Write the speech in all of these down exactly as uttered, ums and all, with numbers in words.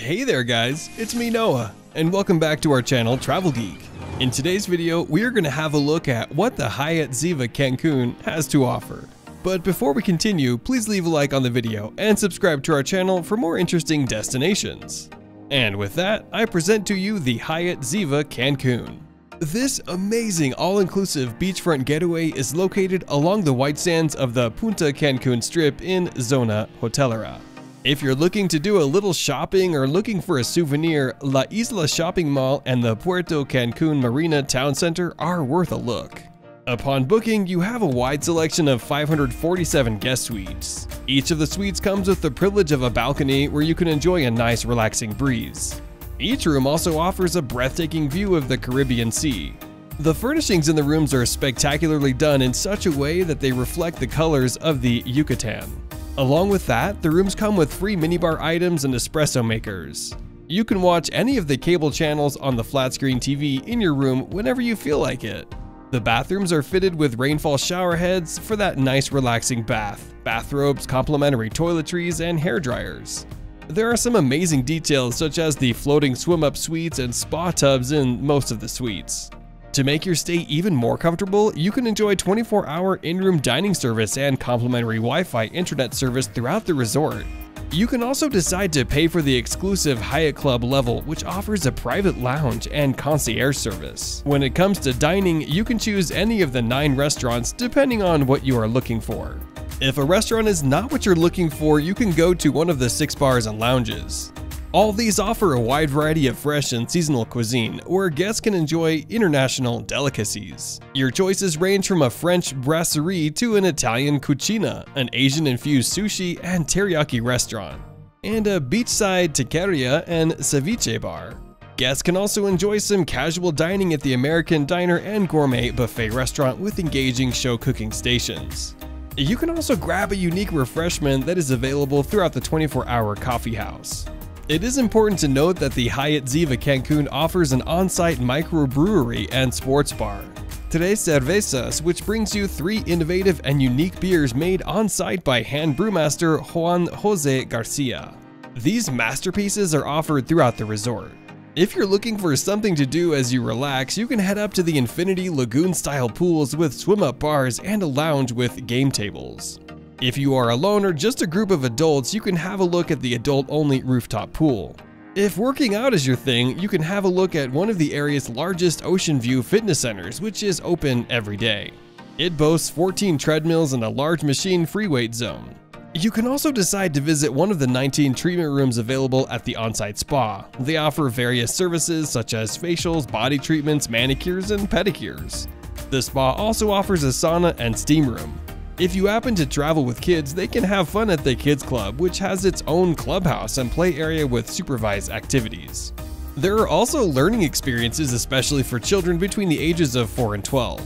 Hey there guys, it's me Noah, and welcome back to our channel Travel Geek. In today's video, we are going to have a look at what the Hyatt Ziva Cancun has to offer. But before we continue, please leave a like on the video and subscribe to our channel for more interesting destinations. And with that, I present to you the Hyatt Ziva Cancun. This amazing all-inclusive beachfront getaway is located along the white sands of the Punta Cancun Strip in Zona Hotelera. If you're looking to do a little shopping or looking for a souvenir, La Isla Shopping Mall and the Puerto Cancun Marina Town Center are worth a look. Upon booking, you have a wide selection of five hundred forty-seven guest suites. Each of the suites comes with the privilege of a balcony where you can enjoy a nice relaxing breeze. Each room also offers a breathtaking view of the Caribbean Sea. The furnishings in the rooms are spectacularly done in such a way that they reflect the colors of the Yucatan. Along with that, the rooms come with free minibar items and espresso makers. You can watch any of the cable channels on the flat-screen T V in your room whenever you feel like it. The bathrooms are fitted with rainfall shower heads for that nice relaxing bath, bathrobes, complimentary toiletries, and hair dryers. There are some amazing details such as the floating swim-up suites and spa tubs in most of the suites. To make your stay even more comfortable, you can enjoy twenty-four hour in-room dining service and complimentary Wi-Fi internet service throughout the resort. You can also decide to pay for the exclusive Hyatt Club level, which offers a private lounge and concierge service. When it comes to dining, you can choose any of the nine restaurants depending on what you are looking for. If a restaurant is not what you're looking for, you can go to one of the six bars and lounges. All these offer a wide variety of fresh and seasonal cuisine, where guests can enjoy international delicacies. Your choices range from a French brasserie to an Italian cucina, an Asian-infused sushi and teriyaki restaurant, and a beachside taqueria and ceviche bar. Guests can also enjoy some casual dining at the American Diner and Gourmet Buffet restaurant with engaging show cooking stations. You can also grab a unique refreshment that is available throughout the twenty-four hour coffee house. It is important to note that the Hyatt Ziva Cancun offers an on-site microbrewery and sports bar, Tres Cervezas, which brings you three innovative and unique beers made on-site by hand brewmaster Juan Jose Garcia. These masterpieces are offered throughout the resort. If you're looking for something to do as you relax, you can head up to the infinity lagoon-style pools with swim-up bars and a lounge with game tables. If you are alone or just a group of adults, you can have a look at the adult-only rooftop pool. If working out is your thing, you can have a look at one of the area's largest ocean view fitness centers, which is open every day. It boasts fourteen treadmills and a large machine free weight zone. You can also decide to visit one of the nineteen treatment rooms available at the on-site spa. They offer various services such as facials, body treatments, manicures, and pedicures. The spa also offers a sauna and steam room. If you happen to travel with kids, they can have fun at the Kids Club, which has its own clubhouse and play area with supervised activities. There are also learning experiences, especially for children between the ages of four and twelve.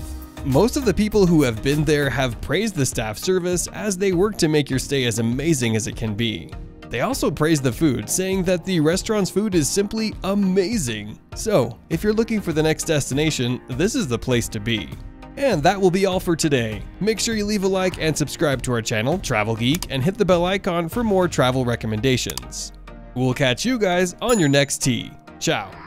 Most of the people who have been there have praised the staff service as they work to make your stay as amazing as it can be. They also praise the food, saying that the restaurant's food is simply amazing. So, if you're looking for the next destination, this is the place to be. And that will be all for today. Make sure you leave a like and subscribe to our channel, Travel Geek, and hit the bell icon for more travel recommendations. We'll catch you guys on your next tee. Ciao.